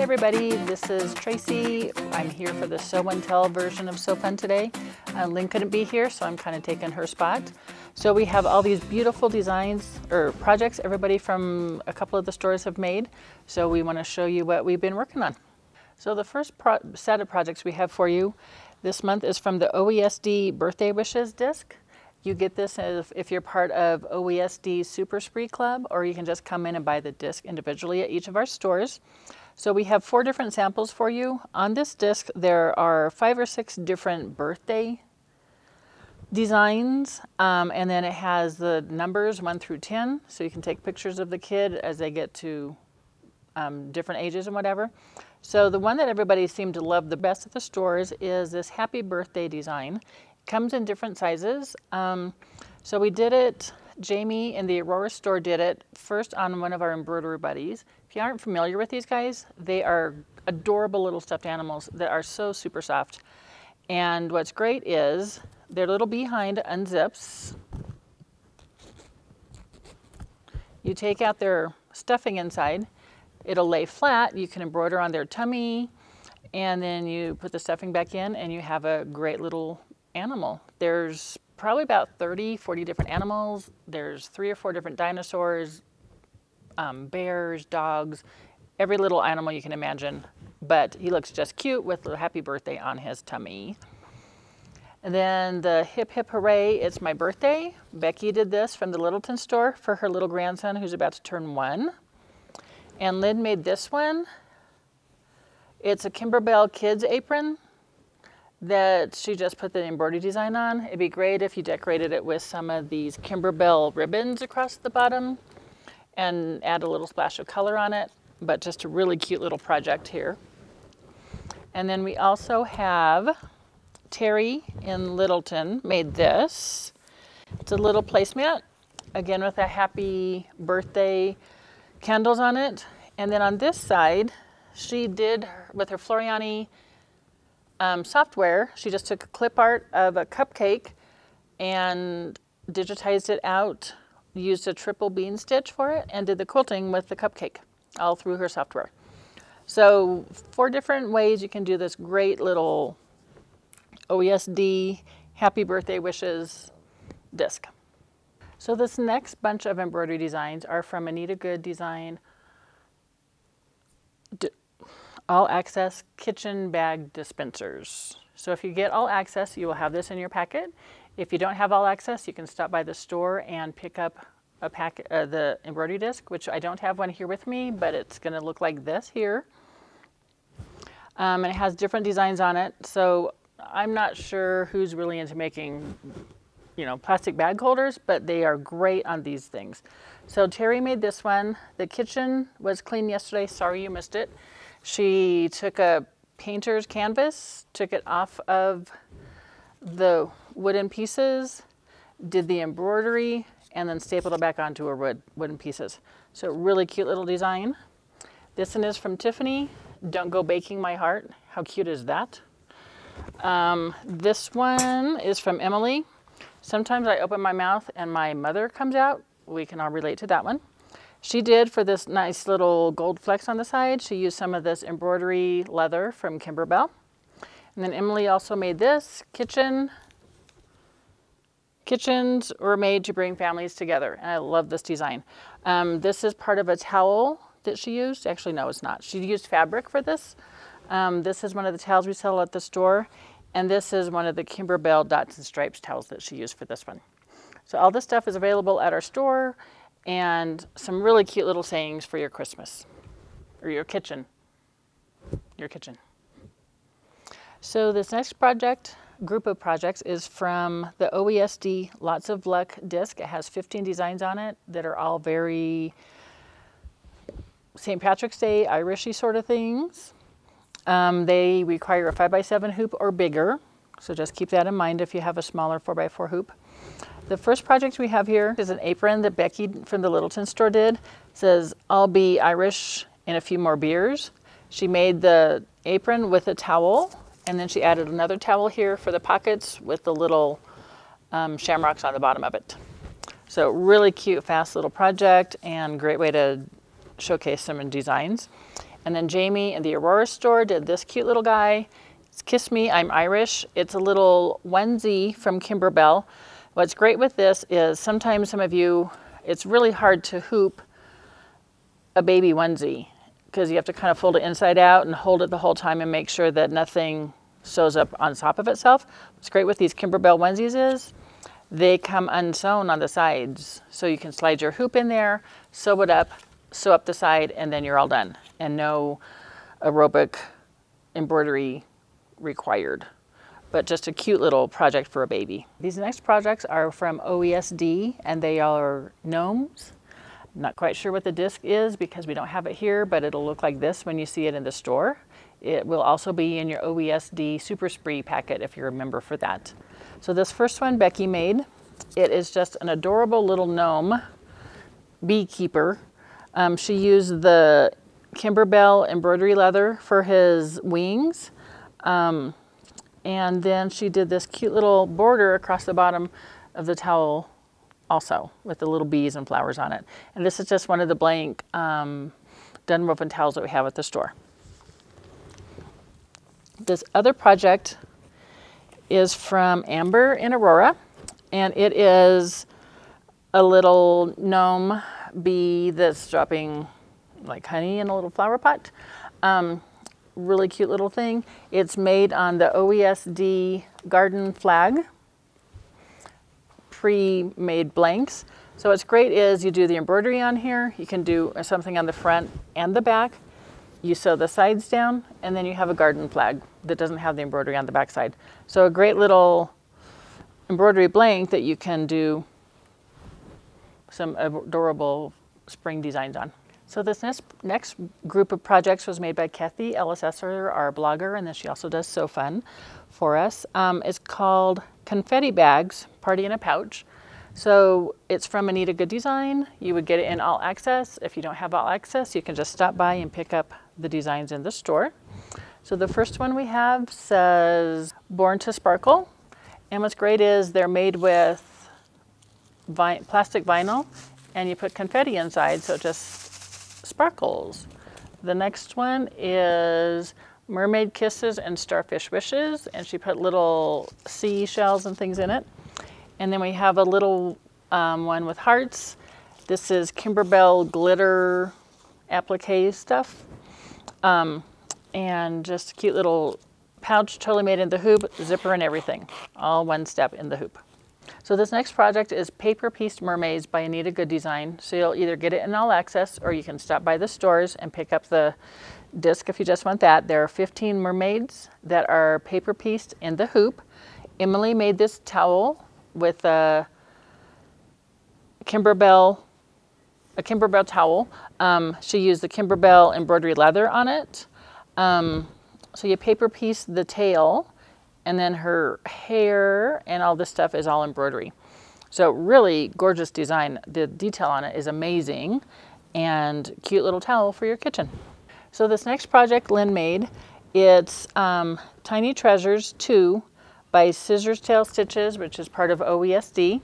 Hi everybody, this is Tracy. I'm here for the Sew and Tell version of So Fun today. Lynn couldn't be here, so I'm kind of taking her spot. So we have all these beautiful designs or projects everybody from a couple of the stores have made. So we want to show you what we've been working on. So the first set of projects we have for you this month is from the OESD Birthday Wishes disc. You get this if you're part of OESD Super Spree Club, or you can just come in and buy the disc individually at each of our stores. So we have 4 different samples for you. On this disc, there are 5 or 6 different birthday designs, and then it has the numbers 1 through 10, so you can take pictures of the kid as they get to different ages and whatever. So the one that everybody seemed to love the best at the stores is this Happy Birthday design. Comes in different sizes. So we did it, Jamie in the Aurora store did it first on one of our embroidery buddies. If you aren't familiar with these guys, they are adorable little stuffed animals that are so super soft. And what's great is their little behind unzips. You take out their stuffing inside, it'll lay flat, you can embroider on their tummy, and then you put the stuffing back in and you have a great little animal. There's probably about 30 or 40 different animals. There's 3 or 4 different dinosaurs, bears, dogs, every little animal you can imagine. But he looks just cute with the happy birthday on his tummy. And then the Hip Hip Hooray, It's My Birthday. Becky did this from the Littleton store for her little grandson who's about to turn 1. And Lynn made this one. It's a Kimberbell kids apron that she just put the embroidery design on. It'd be great if you decorated it with some of these Kimberbell ribbons across the bottom and add a little splash of color on it, but just a really cute little project here. And then we also have Terry in Littleton made this. It's a little placemat, again with a happy birthday candles on it. And then on this side, she did with her Floriani software, she just took a clip art of a cupcake and digitized it out, used a triple bean stitch for it, and did the quilting with the cupcake all through her software. So 4 different ways you can do this great little OESD Happy Birthday Wishes disc. So this next bunch of embroidery designs are from Anita Good Design All Access Kitchen Bag Dispensers. So if you get All Access, you will have this in your packet. If you don't have All Access, you can stop by the store and pick up a packet, the embroidery disc, which I don't have one here with me, but it's going to look like this here. And it has different designs on it. So I'm not sure who's really into making, you know, plastic bag holders, but they are great on these things. So Terry made this one. The kitchen was clean yesterday. Sorry you missed it. She took a painter's canvas, took it off of the wooden pieces, did the embroidery, and then stapled it back onto her wooden pieces. So really cute little design. This one is from Tiffany, Don't Go Baking My Heart. How cute is that? This one is from Emily. Sometimes I open my mouth and my mother comes out. We can all relate to that one. She did, for this nice little gold flecks on the side, she used some of this embroidery leather from Kimberbell. And then Emily also made this kitchen. Kitchens were made to bring families together. And I love this design. This is part of a towel that she used. Actually, no, it's not. She used fabric for this. This is one of the towels we sell at the store. And this is one of the Kimberbell Dots and Stripes towels that she used for this one. So all this stuff is available at our store. And some really cute little sayings for your Christmas or your kitchen, So this next project, group of projects, is from the OESD Lots of Luck disc. It has 15 designs on it that are all very St. Patrick's Day, Irishy sort of things. They require a 5x7 hoop or bigger. So just keep that in mind if you have a smaller 4x4 hoop. The first project we have here is an apron that Becky from the Littleton store did. It says, I'll be Irish in a few more beers. She made the apron with a towel, and then she added another towel here for the pockets with the little shamrocks on the bottom of it. So really cute, fast little project, and great way to showcase some designs. And then Jamie in the Aurora store did this cute little guy. It's Kiss Me, I'm Irish. It's a little onesie from Kimberbell. What's great with this is sometimes some of you, it's really hard to hoop a baby onesie because you have to kind of fold it inside out and hold it the whole time and make sure that nothing sews up on top of itself. What's great with these Kimberbell onesies is they come unsewn on the sides. So you can slide your hoop in there, sew it up, sew up the side, and then you're all done. And no aerobic embroidery required. But just a cute little project for a baby. These next projects are from OESD, and they are gnomes. I'm not quite sure what the disc is because we don't have it here, but it'll look like this when you see it in the store. It will also be in your OESD Super Spree packet if you're a member for that. So this first one Becky made, it is just an adorable little gnome beekeeper. She used the Kimberbell embroidery leather for his wings. And then she did this cute little border across the bottom of the towel also with the little bees and flowers on it. And this is just one of the blank Dunwoven towels that we have at the store. This other project is from Amber in Aurora, and it is a little gnome bee that's dropping like honey in a little flower pot. Really cute little thing. It's made on the OESD garden flag, pre-made blanks. So what's great is you do the embroidery on here, you can do something on the front and the back, you sew the sides down, and then you have a garden flag that doesn't have the embroidery on the back side. So a great little embroidery blank that you can do some adorable spring designs on. So this next group of projects was made by Kathy Ellis Esser, our blogger, and then she also does So Fun for us. It's called Confetti Bags, Party in a Pouch. So it's from Anita Good Design. You would get it in All Access. If you don't have All Access, you can just stop by and pick up the designs in the store. So the first one we have says Born to Sparkle. And what's great is they're made with plastic vinyl, and you put confetti inside, so it just sparkles. The next one is Mermaid Kisses and Starfish Wishes, and she put little seashells and things in it. And then we have a little one with hearts. This is Kimberbell glitter applique stuff. And just a cute little pouch, totally made in the hoop, zipper and everything. All one step in the hoop. So this next project is Paper Pieced Mermaids by Anita Good Design. So you'll either get it in All Access, or you can stop by the stores and pick up the disc if you just want that. There are 15 mermaids that are paper pieced in the hoop. Emily made this towel with a Kimberbell towel. She used the Kimberbell embroidery leather on it. So you paper piece the tail, and then her hair and all this stuff is all embroidery. So really gorgeous design. The detail on it is amazing, and cute little towel for your kitchen. So this next project Lynn made, it's Tiny Treasures 2 by Scissors Tail Stitches, which is part of OESD.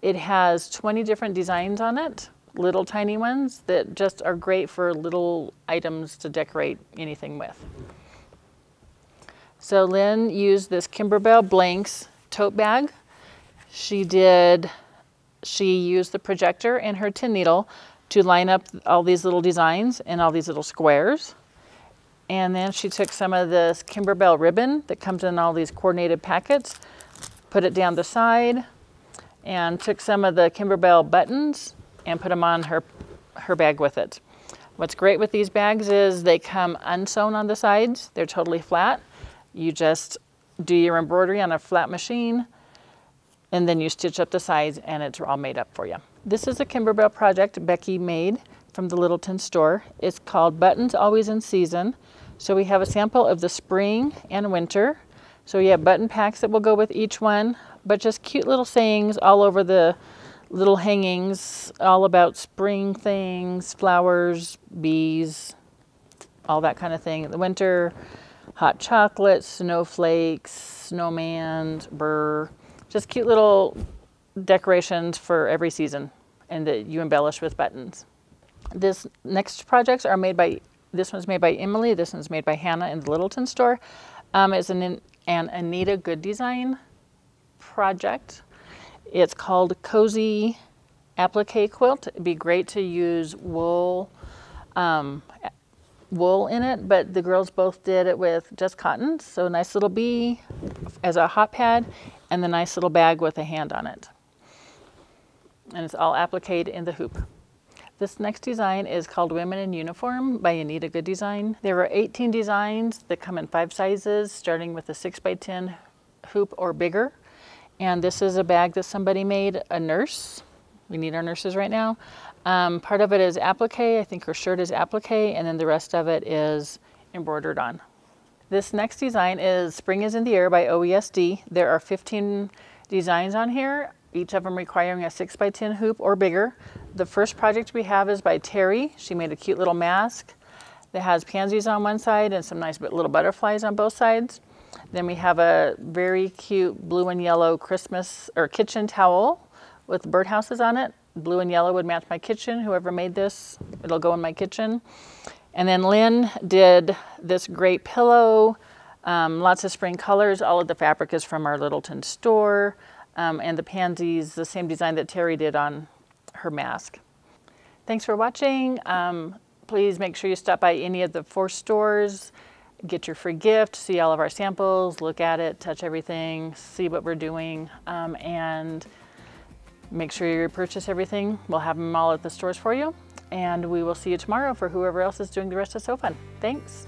It has 20 different designs on it, little tiny ones that just are great for little items to decorate anything with. So Lynn used this Kimberbell Blanks tote bag. She used the projector and her tin needle to line up all these little designs and all these little squares. And then she took some of this Kimberbell ribbon that comes in all these coordinated packets, put it down the side, and took some of the Kimberbell buttons and put them on her bag with it. What's great with these bags is they come unsewn on the sides. They're totally flat. You just do your embroidery on a flat machine, and then you stitch up the sides, and it's all made up for you. This is a Kimberbell project Becky made from the Littleton store. It's called Buttons Always in Season. So we have a sample of the spring and winter. So we have button packs that will go with each one, but just cute little sayings all over the little hangings, all about spring things, flowers, bees, all that kind of thing. The winter, hot chocolate, snowflakes, snowman, burr, just cute little decorations for every season, and that you embellish with buttons. This next projects are made by This one's made by Emily. This one's made by Hannah in the Littleton store. It's an Anita Good Design project. It's called Cozy Applique Quilt. It'd be great to use wool in it, but the girls both did it with just cotton. So a nice little bee as a hot pad and the nice little bag with a hand on it. And it's all appliqued in the hoop. This next design is called Women in Uniform by Anita Good Design. There are 18 designs that come in 5 sizes, starting with a 6x10 hoop or bigger. And this is a bag that somebody made, a nurse. We need our nurses right now. Part of it is applique. I think her shirt is applique, and then the rest of it is embroidered on. This next design is Spring is in the Air by OESD. There are 15 designs on here, each of them requiring a 6x10 hoop or bigger. The first project we have is by Terry. She made a cute little mask that has pansies on one side and some nice little butterflies on both sides. Then we have a very cute blue and yellow Christmas or kitchen towel with birdhouses on it. Blue and yellow would match my kitchen. Whoever made this, it'll go in my kitchen. And then Lynn did this great pillow, lots of spring colors. All of the fabric is from our Littleton store. And the pansies, the same design that Terry did on her mask. Thanks for watching. Please make sure you stop by any of the 4 stores, get your free gift, see all of our samples, look at it, touch everything, see what we're doing, and make sure you purchase everything. We'll have them all at the stores for you, and we will see you tomorrow for whoever else is doing the rest of So Fun. Thanks.